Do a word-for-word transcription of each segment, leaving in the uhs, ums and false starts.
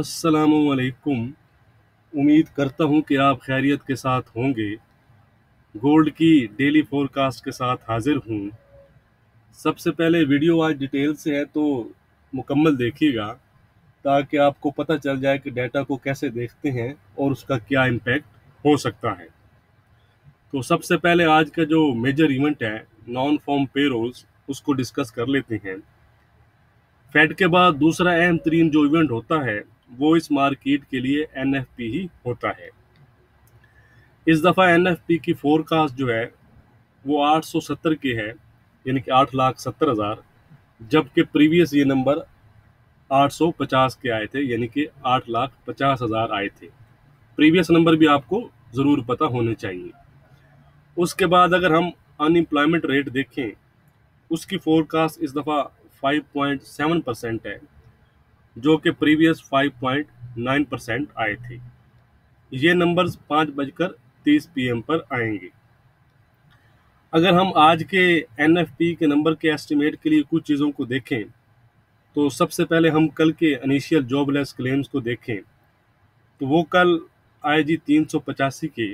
अस्सलामुअलैकुम। उम्मीद करता हूं कि आप खैरियत के साथ होंगे। गोल्ड की डेली फोरकास्ट के साथ हाज़िर हूं। सबसे पहले वीडियो आज डिटेल से है तो मुकम्मल देखिएगा ताकि आपको पता चल जाए कि डाटा को कैसे देखते हैं और उसका क्या इम्पैक्ट हो सकता है। तो सबसे पहले आज का जो मेजर इवेंट है नॉन फॉर्म पेरोल्स, उसको डिस्कस कर लेते हैं। फेड के बाद दूसरा अहम तरीन जो इवेंट होता है वो इस मार्केट के लिए एनएफपी ही होता है। इस दफ़ा एनएफपी की फोरकास्ट जो है वो आठ सौ सत्तर की है, यानी कि आठ लाख सत्तर हज़ार, जबकि प्रीवियस ये नंबर आठ सौ पचास के आए थे, यानी कि आठ लाख पचास हज़ार आए थे। प्रीवियस नंबर भी आपको ज़रूर पता होने चाहिए। उसके बाद अगर हम अनएम्प्लॉयमेंट रेट देखें, उसकी फोरकास्ट इस दफ़ा पाँच पॉइंट सात परसेंट है, जो कि प्रीवियस पाँच पॉइंट नौ परसेंट आए थे। ये नंबर्स पाँच बजकर तीस पी एम पर आएंगे। अगर हम आज के एनएफपी के नंबर के एस्टिमेट के लिए कुछ चीज़ों को देखें तो सबसे पहले हम कल के इनिशियल जॉबलेस क्लेम्स को देखें तो वो कल आए जी तीन सौ पचासी के,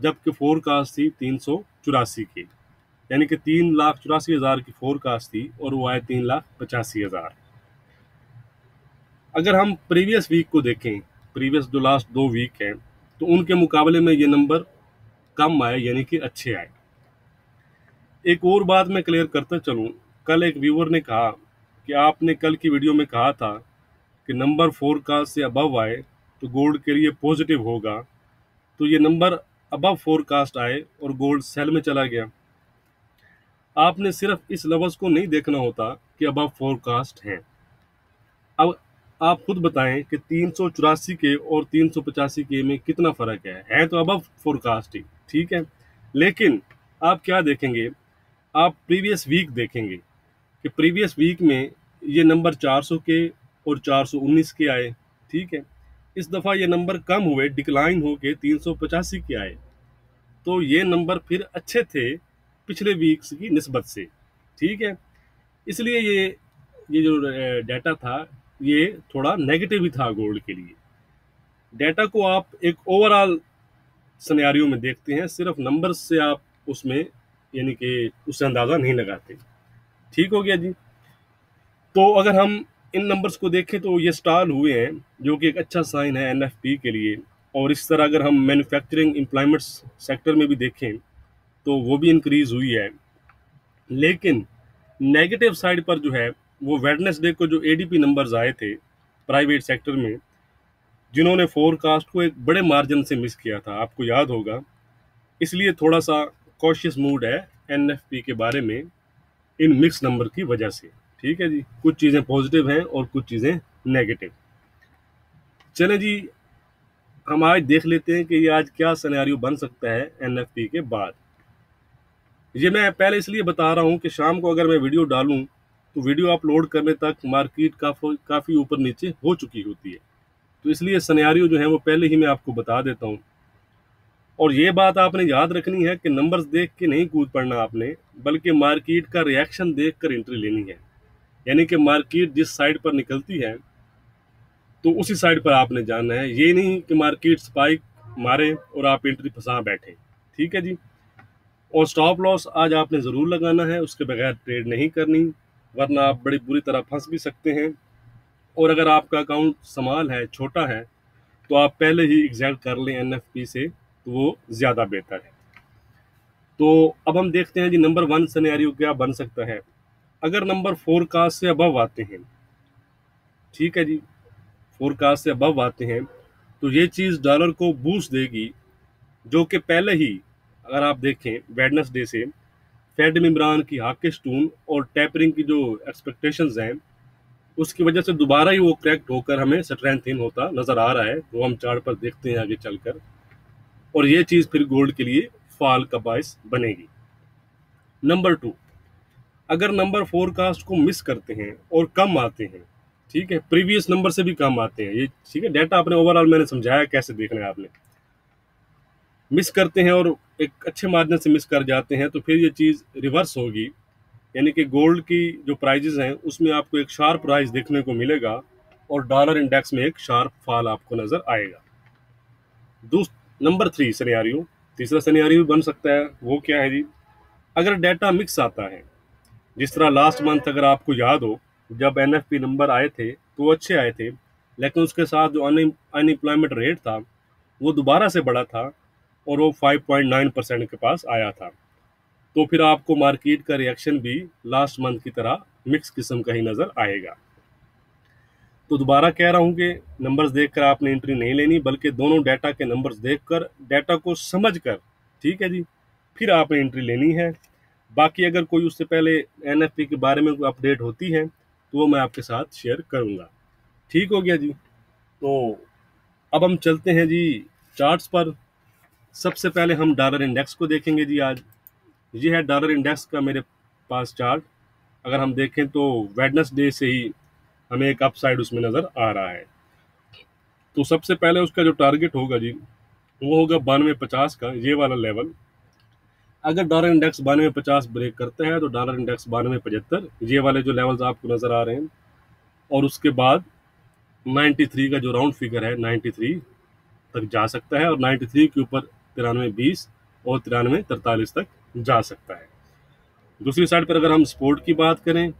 जबकि फोरकास्ट थी तीन सौ चौरासी के, यानी कि तीन लाख चौरासी हज़ार की फोरकास्ट थी और वो आए तीन लाख पचासी हज़ार। अगर हम प्रीवियस वीक को देखें, प्रीवियस जो लास्ट दो वीक हैं, तो उनके मुकाबले में ये नंबर कम आए, यानी कि अच्छे आए। एक और बात मैं क्लियर करता चलूं, कल एक व्यूवर ने कहा कि आपने कल की वीडियो में कहा था कि नंबर फोरकास्ट से अबव आए तो गोल्ड के लिए पॉजिटिव होगा, तो ये नंबर अबव फोरकास्ट आए और गोल्ड सेल में चला गया। आपने सिर्फ इस लफ्ज़ को नहीं देखना होता कि अबव फोरकास्ट हैं। अब आप खुद बताएं कि तीन सौ चौरासी के और तीन सौ पचासी के में कितना फ़र्क है है तो अबव फोरकास्ट ही, ठीक है। लेकिन आप क्या देखेंगे, आप प्रीवियस वीक देखेंगे कि प्रीवियस वीक में ये नंबर चार सौ के और चार सौ उन्नीस के आए, ठीक है। इस दफ़ा ये नंबर कम हुए, डिक्लाइन होके तीन सौ पचासी के आए, तो ये नंबर फिर अच्छे थे पिछले वीक्स की निस्बत से, ठीक है। इसलिए ये ये जो डाटा था ये थोड़ा नेगेटिव ही था गोल्ड के लिए। डाटा को आप एक ओवरऑल सिनेरियो में देखते हैं, सिर्फ नंबर्स से आप उसमें यानी कि उससे अंदाज़ा नहीं लगाते। ठीक हो गया जी। तो अगर हम इन नंबर्स को देखें तो ये स्टाल हुए हैं, जो कि एक अच्छा साइन है एनएफपी के लिए। और इस तरह अगर हम मैन्युफैक्चरिंग एम्प्लॉयमेंट सेक्टर में भी देखें तो वो भी इंक्रीज़ हुई है। लेकिन नेगेटिव साइड पर जो है वो वेडनेसडे को जो एडीपी नंबर्स आए थे प्राइवेट सेक्टर में, जिन्होंने फोरकास्ट को एक बड़े मार्जिन से मिस किया था, आपको याद होगा। इसलिए थोड़ा सा कॉशियस मूड है एनएफपी के बारे में इन मिक्स नंबर की वजह से, ठीक है जी। कुछ चीज़ें पॉजिटिव हैं और कुछ चीज़ें नेगेटिव। चलें जी, हम आज देख लेते हैं कि ये आज क्या सिनेरियो बन सकता है एनएफपी के बाद। ये मैं पहले इसलिए बता रहा हूँ कि शाम को अगर मैं वीडियो डालूँ तो वीडियो अपलोड करने तक मार्केट काफ़ी काफ़ी ऊपर नीचे हो चुकी होती है, तो इसलिए सिनेरियो जो है वो पहले ही मैं आपको बता देता हूँ। और ये बात आपने याद रखनी है कि नंबर्स देख के नहीं कूद पड़ना आपने, बल्कि मार्केट का रिएक्शन देखकर एंट्री लेनी है। यानी कि मार्केट जिस साइड पर निकलती है तो उसी साइड पर आपने जाना है, ये नहीं कि मार्केट स्पाइक मारे और आप एंट्री फंसा बैठें, ठीक है जी। और स्टॉप लॉस आज आपने ज़रूर लगाना है, उसके बगैर ट्रेड नहीं करनी, वरना आप बड़ी बुरी तरह फंस भी सकते हैं। और अगर आपका अकाउंट संभाल है, छोटा है, तो आप पहले ही एग्जैक्ट कर लें एनएफपी से, तो वो ज़्यादा बेहतर है। तो अब हम देखते हैं जी नंबर वन सिनेरियो क्या बन सकता है। अगर नंबर फोरकास्ट से अबव आते हैं, ठीक है जी, फोरकास्ट से अबव आते हैं, तो ये चीज़ डॉलर को बूस्ट देगी, जो कि पहले ही अगर आप देखें वेडनेसडे से फेड में इमरान की हाकिश टून और टैपरिंग की जो एक्सपेक्टेशंस हैं उसकी वजह से दोबारा ही वो क्रैक्ट होकर हमें स्ट्रेंथन होता नज़र आ रहा है, वो हम चार्ट पर देखते हैं आगे चलकर। और ये चीज़ फिर गोल्ड के लिए फॉल का बायस बनेगी। नंबर टू, अगर नंबर फोरकास्ट को मिस करते हैं और कम आते हैं, ठीक है, प्रीवियस नंबर से भी कम आते हैं ये, ठीक है। डाटा आपने ओवरऑल मैंने समझाया कैसे देखना है, आपने मिस करते हैं और एक अच्छे मार्जिन से मिस कर जाते हैं, तो फिर ये चीज़ रिवर्स होगी, यानी कि गोल्ड की जो प्राइजेज़ हैं उसमें आपको एक शार्प राइज देखने को मिलेगा और डॉलर इंडेक्स में एक शार्प फॉल आपको नजर आएगा। दूसरा नंबर थ्री सिनेरियो, तीसरा सिनेरियो भी बन सकता है, वो क्या है जी, अगर डाटा मिक्स आता है, जिस तरह लास्ट मंथ अगर आपको याद हो जब एन एफ पी नंबर आए थे तो अच्छे आए थे, लेकिन उसके साथ जो अनएम्प्लॉयमेंट रेट था वो दोबारा से बढ़ा था और वो पाँच पॉइंट नौ परसेंट के पास आया था, तो फिर आपको मार्केट का रिएक्शन भी लास्ट मंथ की तरह मिक्स किस्म का ही नज़र आएगा। तो दोबारा कह रहा हूँ कि नंबर्स देखकर आपने एंट्री नहीं लेनी, बल्कि दोनों डाटा के नंबर्स देखकर, डाटा को समझकर, ठीक है जी, फिर आपने एंट्री लेनी है। बाकी अगर कोई उससे पहले एन एफ पी के बारे में कोई अपडेट होती है तो वो मैं आपके साथ शेयर करूँगा। ठीक हो गया जी। तो अब हम चलते हैं जी चार्ट्स पर। सबसे पहले हम डॉलर इंडेक्स को देखेंगे जी। आज ये है डॉलर इंडेक्स का मेरे पास चार्ट। अगर हम देखें तो वेडनेसडे से ही हमें एक अपसाइड उसमें नज़र आ रहा है। तो सबसे पहले उसका जो टारगेट होगा जी वो होगा बानवे पचास का, ये वाला लेवल। अगर डॉलर इंडेक्स बानवे पचास ब्रेक करते हैं तो डॉलर इंडेक्स बानवे पचहत्तर, ये वाले जो लेवल्स आपको नज़र आ रहे हैं, और उसके बाद तिरानवे का जो राउंड फिगर है तिरानवे तक जा सकता है, और तिरानवे के ऊपर तिरानवे बीस और तिरानवे तरतालीस तक जा सकता है। दूसरी साइड पर अगर हम सपोर्ट की बात करें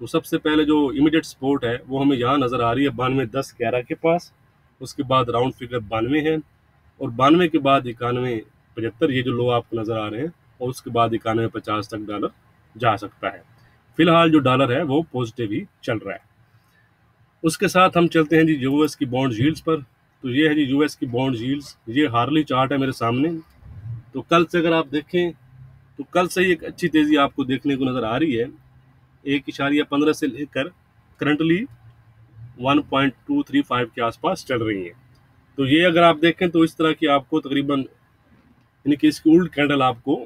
तो सबसे पहले जो इमीडिएट सपोर्ट है वो हमें यहाँ नज़र आ रही है बानवे दस ग्यारह के पास, उसके बाद राउंड फिगर बानवे है, और बानवे के बाद इक्यानवे पचहत्तर, ये जो लो आपको नज़र आ रहे हैं, और उसके बाद इक्यानवे पचास तक डॉलर जा सकता है। फिलहाल जो डॉलर है वो पॉजिटिव ही चल रहा है। उसके साथ हम चलते हैं जी यूएस की बॉन्ड यील्ड्स पर। तो ये है जी यूएस की बॉन्ड यील्ड्स, ये हार्डली चार्ट है मेरे सामने। तो कल से अगर आप देखें तो कल से ही एक अच्छी तेज़ी आपको देखने को नज़र आ रही है। एक इशारिया पंद्रह से लेकर currently one point two three five के आसपास चल रही है। तो ये अगर आप देखें तो इस तरह की आपको तकरीबन, यानी कि इसकी उल्ट कैंडल आपको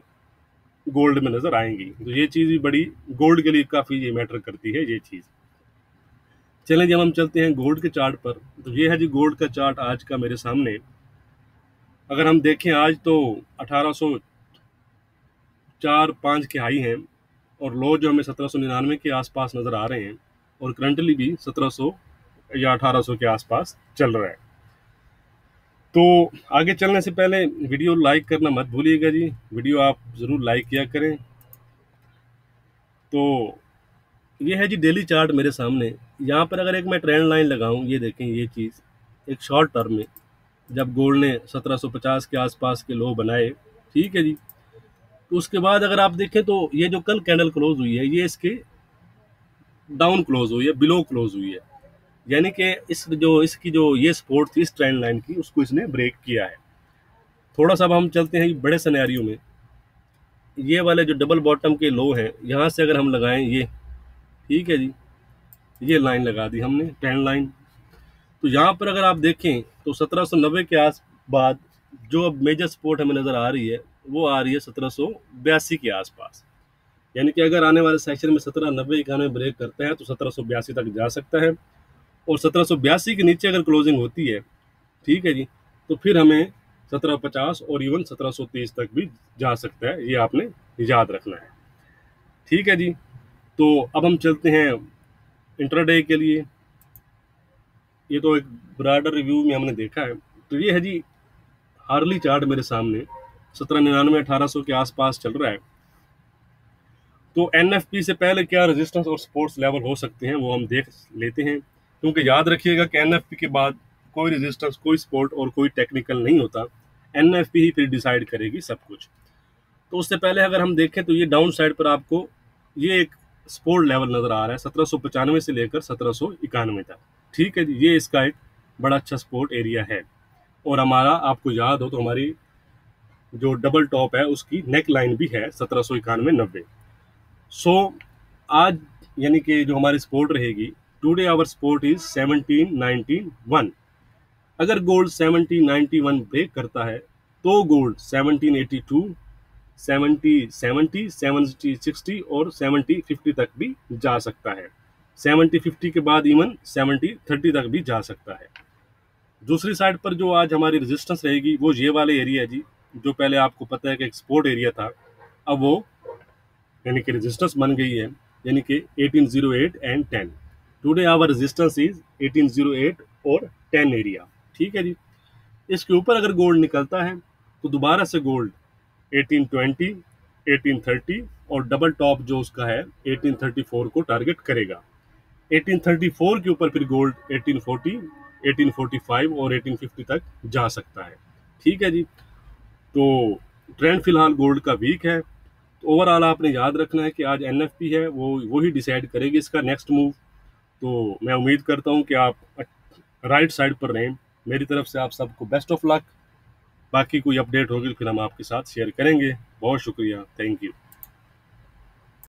गोल्ड में नज़र आएंगी। तो ये चीज़ भी बड़ी गोल्ड के लिए काफ़ी ये मैटर करती है ये चीज़। चलें जब हम चलते हैं गोल्ड के चार्ट पर। तो ये है जी गोल्ड का चार्ट आज का मेरे सामने। अगर हम देखें आज तो अठारह सौ चार पाँच के हाई हैं और लो जो हमें सत्रह सौ निन्यानवे के आसपास नज़र आ रहे हैं, और करंटली भी सत्रह सौ या अठारह सौ के आसपास चल रहा है। तो आगे चलने से पहले वीडियो लाइक करना मत भूलिएगा जी, वीडियो आप ज़रूर लाइक किया करें। तो ये है जी डेली चार्ट मेरे सामने। यहाँ पर अगर एक मैं ट्रेंड लाइन लगाऊं, ये देखें ये चीज़ एक शॉर्ट टर्म में जब गोल्ड ने सत्रह सौ पचास के आसपास के लो बनाए, ठीक है जी, तो उसके बाद अगर आप देखें तो ये जो कल कैंडल क्लोज हुई है ये इसके डाउन क्लोज हुई है, बिलो क्लोज हुई है, यानी कि इस जो इसकी जो ये सपोर्ट थी इस ट्रेंड लाइन की, उसको इसने ब्रेक किया है। थोड़ा सा अब हम चलते हैं बड़े सिनेरियो में। ये वाले जो डबल बॉटम के लो हैं, यहाँ से अगर हम लगाएँ ये, ठीक है जी, ये लाइन लगा दी हमने ट्रेंड लाइन। तो यहाँ पर अगर आप देखें तो सत्रह सौ नब्बे के आस बाद जो अब मेजर सपोर्ट हमें नज़र आ रही है वो आ रही है सत्रह सौ बयासी के आसपास, यानी कि अगर आने वाले सेक्शन में सत्रह नब्बे इक्यानवे ब्रेक करते हैं तो सत्रह सौ बयासी तक जा सकता है, और सत्रह सौ बयासी के नीचे अगर क्लोजिंग होती है, ठीक है जी, तो फिर हमें सत्रह पचास और इवन सत्रह सौ तीस तक भी जा सकता है। ये आपने याद रखना है, ठीक है जी। तो अब हम चलते हैं इंट्राडे के लिए। ये तो एक ब्राडर रिव्यू में हमने देखा है। तो ये है जी हार्डली चार्ट मेरे सामने, सत्रह निन्यानवे अठारह सौ के आसपास चल रहा है। तो एनएफपी से पहले क्या रेजिस्टेंस और सपोर्ट्स लेवल हो सकते हैं वो हम देख लेते हैं, क्योंकि याद रखिएगा कि एनएफपी के बाद कोई रेजिस्टेंस, कोई सपोर्ट और कोई टेक्निकल नहीं होता, एनएफपी ही फिर डिसाइड करेगी सब कुछ। तो उससे पहले अगर हम देखें तो ये डाउन साइड पर आपको ये एक सपोर्ट लेवल नज़र आ रहा है सत्रह सौ पचानवे से लेकर सत्रह सौ इक्यानवे तक, ठीक है जी, ये इसका एक बड़ा अच्छा सपोर्ट एरिया है। और हमारा आपको याद हो तो हमारी जो डबल टॉप है उसकी नेक लाइन भी है सत्रह सौ इक्यानवे नब्बे। सो आज यानी कि जो हमारी सपोर्ट रहेगी, today our support is seventeen ninety one. अगर gold seventeen ninety one break करता है तो gold seventeen eighty two seventy seventy, seventy sixty और सेवनटी फिफ्टी तक भी जा सकता है। सेवनटी फिफ्टी के बाद इवन सेवनटी थर्टी तक भी जा सकता है। दूसरी साइड पर जो आज हमारी रेजिस्टेंस रहेगी वो ये वाले एरिया है जी, जो पहले आपको पता है कि एक्सपोर्ट एरिया था, अब वो यानी कि रेजिस्टेंस बन गई है, यानी कि eighteen zero eight and ten. Today our resistance is eighteen zero eight और टेन एरिया। ठीक है जी, इसके ऊपर अगर गोल्ड निकलता है तो दोबारा से gold eighteen twenty, eighteen thirty और डबल टॉप जो उसका है एटीन थर्टी फोर को टारगेट करेगा। एटीन थर्टी फोर के ऊपर फिर gold eighteen forty, eighteen forty five और एटीन फिफ्टी तक जा सकता है। ठीक है जी, तो ट्रेंड फिलहाल गोल्ड का वीक है। तो ओवरऑल आपने याद रखना है कि आज एनएफपी है वो वही डिसाइड करेगी इसका नेक्स्ट मूव। तो मैं उम्मीद करता हूं कि आप राइट साइड पर रहें। मेरी तरफ से आप सबको बेस्ट ऑफ लक। बाकी कोई अपडेट होगी तो फिर हम आपके साथ शेयर करेंगे। बहुत शुक्रिया, थैंक यू।